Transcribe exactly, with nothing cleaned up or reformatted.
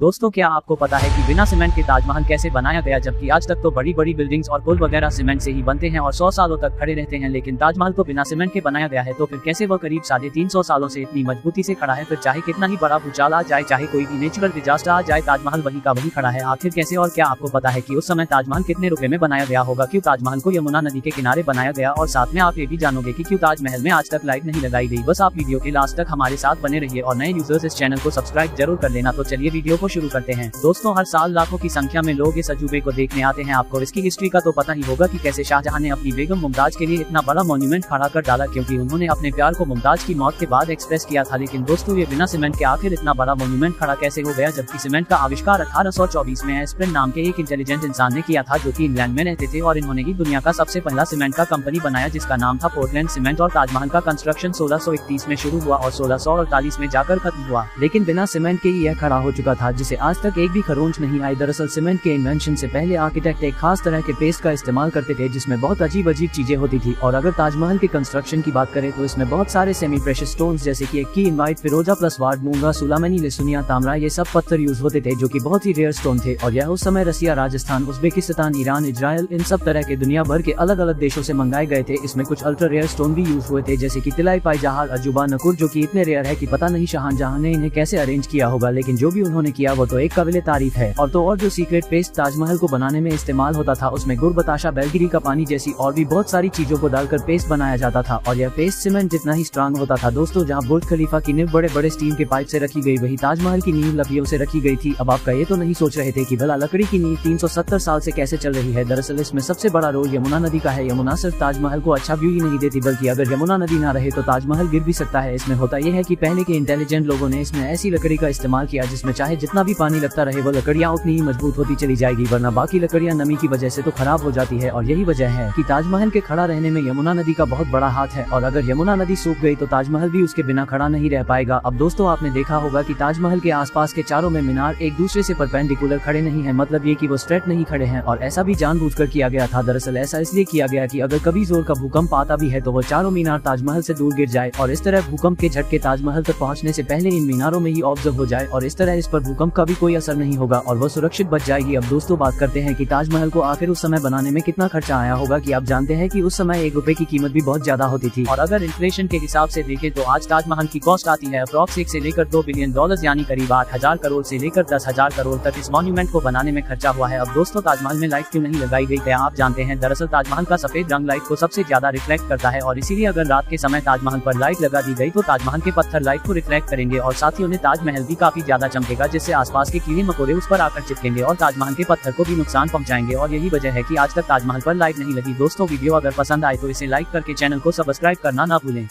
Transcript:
दोस्तों क्या आपको पता है कि बिना सीमेंट के ताजमहल कैसे बनाया गया, जबकि आज तक तो बड़ी बड़ी बिल्डिंग्स और पुल वगैरह सीमेंट से ही बनते हैं और सौ सालों तक खड़े रहते हैं, लेकिन ताजमहल तो बिना सीमेंट के बनाया गया है। तो फिर कैसे वह करीब साढ़े तीन सौ सालों से इतनी मजबूती से खड़ा है? फिर चाहे कितना ही बड़ा भूचाल आ जाए, चाहे कोई भी नेचुरल डिजास्टर आ जाए, ताजमहल वही का वही खड़ा है। आखिर कैसे? और क्या आपको पता है कि उस समय ताजमहल कितने रुपए में बनाया गया होगा? क्यों ताजमहल को यमुना नदी के किनारे बनाया गया? और साथ में आप ये भी जानोगे कि क्यों ताजमहल में आज तक लाइट नहीं लगाई गई। बस आप वीडियो के लास्ट तक हमारे साथ बने रहिए और नए यूजर्स इस चैनल को सब्सक्राइब जरूर कर लेना। तो चलिए वीडियो को शुरू करते हैं। दोस्तों हर साल लाखों की संख्या में लोग इस अजूबे को देखने आते हैं। आपको इसकी हिस्ट्री का तो पता ही होगा कि कैसे शाहजहां ने अपनी बेगम मुमताज के लिए इतना बड़ा मॉन्यूमेंट खड़ा कर डाला, क्योंकि उन्होंने अपने प्यार को मुमताज की मौत के बाद एक्सप्रेस किया था। लेकिन दोस्तों ये बिना सीमेंट के आखिर इतना बड़ा मॉन्यूमेंट खड़ा कैसे हो गया, जबकि सीमेंट का आविष्कार अठारह सौ चौबीस में एस्प्रिन नाम के एक इंटेलिजेंट इंसान ने किया था, जो की इंग्लैंड में रहते थे और इन्होंने ही दुनिया का सबसे पहला सीमेंट का कंपनी बनाया जिसका नाम था पोर्टलैंड सीमेंट। और ताजमहल का कंस्ट्रक्शन सोलह सौ इकतीस में शुरू हुआ और सोलह सौ अड़तालीस में जाकर खत्म हुआ, लेकिन बिना सीमेंट के यह खड़ा हो चुका था जिसे आज तक एक भी खरोंच नहीं आई। दरअसल सीमेंट के इन्वेंशन से पहले आर्किटेक्ट एक खास तरह के पेस्ट का इस्तेमाल करते थे जिसमें बहुत अजीब अजीब चीजें होती थी। और अगर ताजमहल के कंस्ट्रक्शन की बात करें तो इसमें बहुत सारे सेमी प्रेशियस स्टोन्स जैसे कि एक्की, इनवाइट, फिरोजा प्लस वार्ड, मूंगा, सुलामनी, लेसुनिया, तामरा, ये सब पत्थर यूज होते थे जो की बहुत ही रेयर स्टोन थे। और यह उस समय Russia, Rajasthan, Uzbekistan, Iran, Israel, इन सब तरह के दुनिया भर के अलग अलग देशों से मंगाए गए थे। इसमें कुछ अल्ट्रा रेयर स्टोन भी यूज हुए थे जैसे की तिलाई, पायजहार, अजूबा, नकुर, जो की इतने रेयर है की पता नहीं शाहजहां ने इन्हें कैसे अरेंज किया होगा, लेकिन जो भी उन्होंने किया वो तो एक काबिले तारीफ है। और तो और जो सीक्रेट पेस्ट ताजमहल को बनाने में इस्तेमाल होता था उसमें गुड़, बताशा, बैलगिरी का पानी जैसी और भी बहुत सारी चीजों को डालकर पेस्ट बनाया जाता था। और यह पेस्ट सीमेंट जितना ही स्ट्रांग होता था। दोस्तों जहां बुर्ज खलीफा की नींव बड़े बड़े स्टील के पाइप से रखी गई, वही ताजमहल की नींव लकड़ियों से रखी गई थी। अब आपका ये तो नहीं सोच रहे थे कि भला लकड़ी की नींव तीन सौ सत्तर साल से कैसे चल रही है। दरअसल इसमें सबसे बड़ा रोल यमुना नदी का है। यमुना सिर्फ ताजमहल को अच्छा व्यू ही नहीं देती, बल्कि अगर यमुना नदी न रहे तो ताजमहल गिर भी सकता है। इसमें होता यह है कि पहले के इंटेलिजेंट लोगों ने इसमें ऐसी लकड़ी का इस्तेमाल किया जिसमें चाहे जितना भी पानी लगता रहे वो लकड़ियाँ उतनी ही मजबूत होती चली जाएगी, वरना बाकी लकड़ियाँ नमी की वजह से तो खराब हो जाती है। और यही वजह है कि ताजमहल के खड़ा रहने में यमुना नदी का बहुत बड़ा हाथ है। और अगर यमुना नदी सूख गई तो ताजमहल भी उसके बिना खड़ा नहीं रह पाएगा। अब दोस्तों आपने देखा होगा कि ताजमहल के आसपास के चारों में मीनार एक दूसरे से परपेंडिकुलर खड़े नहीं है, मतलब ये कि वो स्ट्रेट नहीं खड़े हैं। और ऐसा भी जानबूझकर किया गया था। दरअसल ऐसा इसलिए किया गया कि अगर कभी जोर का भूकंप आता भी है तो वो चारों मीनार ताजमहल से दूर गिर जाए और इस तरह भूकंप के झटके ताजमहल तक पहुँचने से पहले इन मीनारों में ही ऑब्जर्व हो जाए और इस तरह इस पर भूकंप का भी कोई असर नहीं होगा और वो सुरक्षित बच जाएगी। अब दोस्तों बात करते हैं कि ताजमहल को आखिर उस समय बनाने में कितना खर्चा आया होगा कि आप जानते हैं कि उस समय एक रुपए की कीमत भी बहुत ज्यादा होती थी। और अगर इन्फ्लेशन के हिसाब से देखें तो आज ताजमहल की कॉस्ट आती है अप्रॉक्स एक से लेकर दो बिलियन डॉलर यानी करीब आठ हजार करोड़ से लेकर दस हजार करोड़ तक इस मॉन्यूमेंट को बनाने में खर्चा हुआ है। अब दोस्तों ताजमहल में लाइट क्यों नहीं लगाई गई क्या आप जानते हैं? दरअसल ताजमहल का सफेद रंग लाइट को सबसे ज्यादा रिफ्लेक्ट करता है और इसीलिए अगर रात के समय ताजमहल पर लाइट लगा दी गई तो ताजमहल के पत्थर लाइट को रिफ्लेक्ट करेंगे और साथ ही उन्हें ताजमहल भी काफी ज्यादा चमकेगा, जिससे आसपास के कीड़े मकोड़े उस पर आकर चिपकेंगे और ताजमहल के पत्थर को भी नुकसान पहुंचाएंगे। और यही वजह है कि आज तक ताजमहल पर लाइट नहीं लगी। दोस्तों वीडियो अगर पसंद आए तो इसे लाइक करके चैनल को सब्सक्राइब करना ना भूलें।